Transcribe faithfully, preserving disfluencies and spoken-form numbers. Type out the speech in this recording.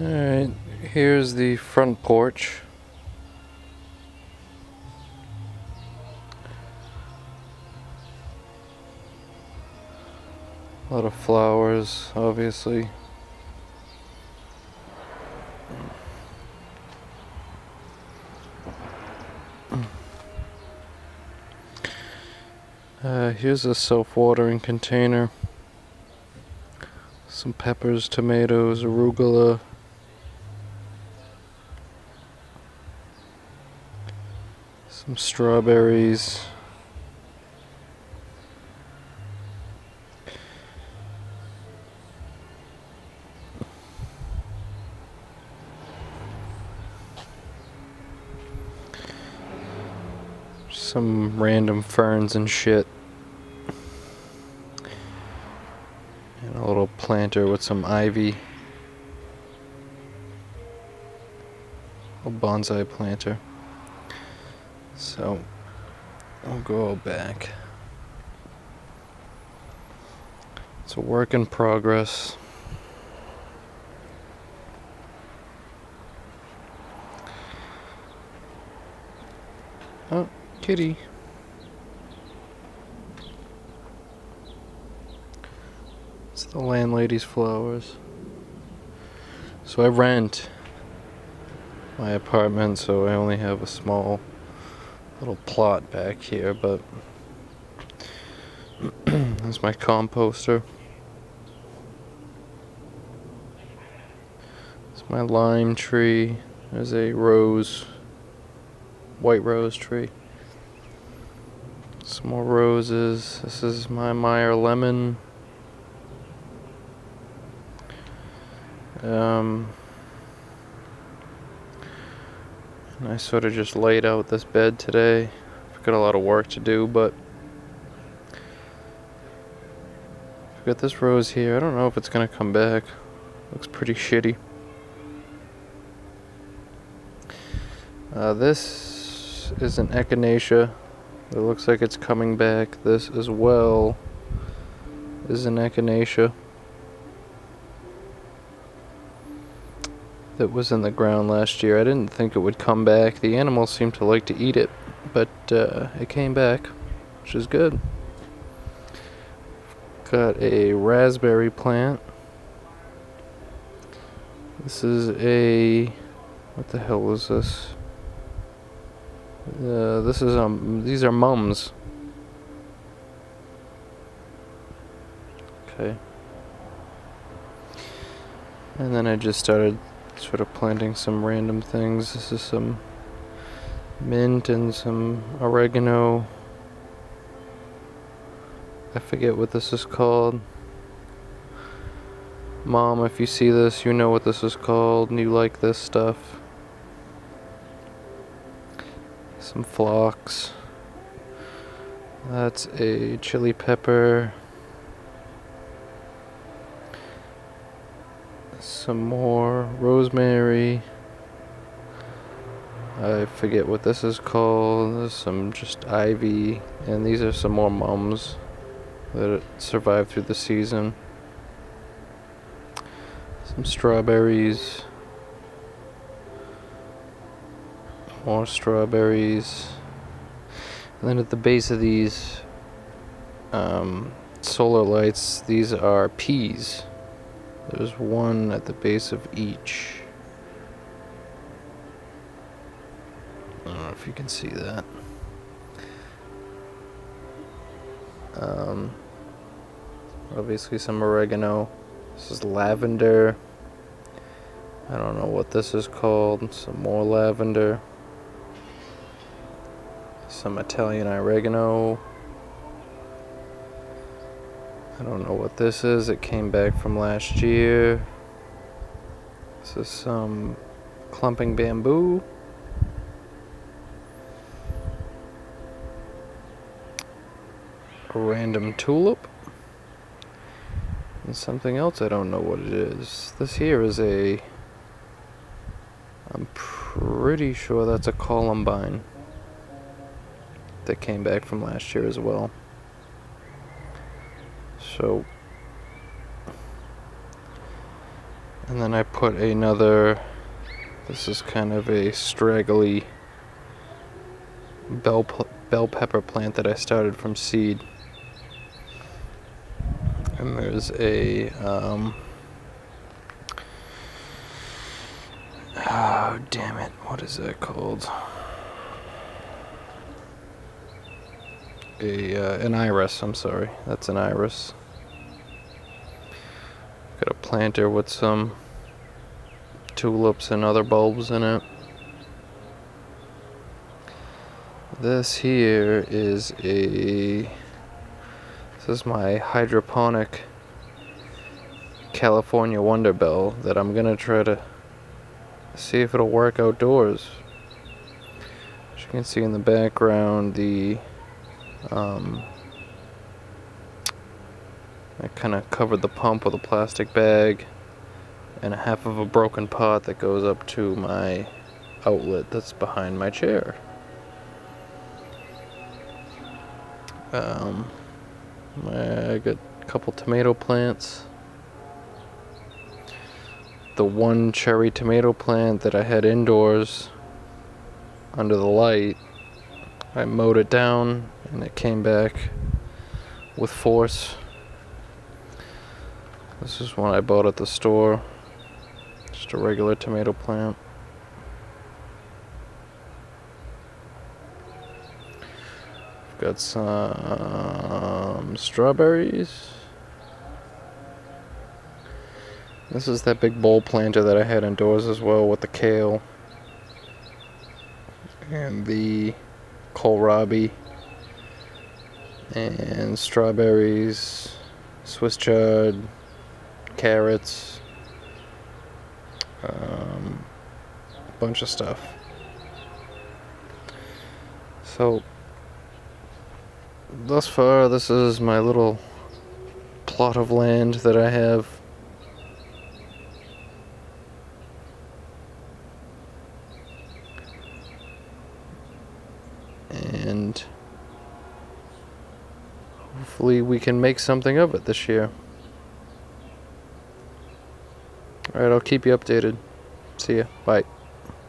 Alright, here's the front porch. A lot of flowers, obviously. Uh, here's a self-watering container. Some peppers, tomatoes, arugula. Some strawberries. Some random ferns and shit. And a little planter with some ivy. A bonsai planter. So, I'll go back. It's a work in progress. Oh, kitty. It's the landlady's flowers. So I rent my apartment, so I only have a small little plot back here, but there's my composter. There's my lime tree. There's a rose, white rose tree. Some more roses. This is my Meyer lemon. Um, and I sort of just laid out this bed today. I've got a lot of work to do, but I've got this rose here. I don't know if it's gonna come back. Looks pretty shitty. Uh, this is an Echinacea. It looks like it's coming back. This as well is an Echinacea that was in the ground last year. I didn't think it would come back. The animals seem to like to eat it, but uh, it came back, which is good. Got a raspberry plant. This is a... what the hell is this? Uh, this is um. These are mums. Okay. And then I just started sort of planting some random things. This is some mint and some oregano. I forget what this is called. Mom, if you see this, you know what this is called and you like this stuff. Some phlox. That's a chili pepper. Some more rosemary. I forget what this is called. There's some just ivy, and these are some more mums that survived through the season. Some strawberries. More strawberries. And then at the base of these um, solar lights, these are peas. There's one at the base of each. I don't know if you can see that. Um, obviously some oregano. This is lavender. I don't know what this is called. Some more lavender. Some Italian oregano. I don't know what this is. It came back from last year. This is some clumping bamboo. A random tulip. And something else I don't know what it is. This here is a... I'm pretty sure that's a columbine. That came back from last year as well. So, And then I put another, this is kind of a straggly bell, bell pepper plant that I started from seed. And there's a, um, oh damn it, what is that called? A, uh, an iris, I'm sorry, that's an iris. Got a planter with some tulips and other bulbs in it. This here is a, this is my hydroponic California Wonder bell that I'm gonna try to see if it'll work outdoors. As you can see in the background, the um, I kind of covered the pump with a plastic bag and a half of a broken pot that goes up to my outlet that's behind my chair. Um, I got a couple tomato plants. The one cherry tomato plant that I had indoors under the light, I mowed it down and it came back with force. This is one I bought at the store, just a regular tomato plant. I've got some strawberries. This is that big bowl planter that I had indoors as well with the kale and the kohlrabi and strawberries, Swiss chard, carrots, um, a bunch of stuff. So thus far this is my little plot of land that I have. And hopefully we can make something of it this year. Alright, I'll keep you updated. See ya. Bye.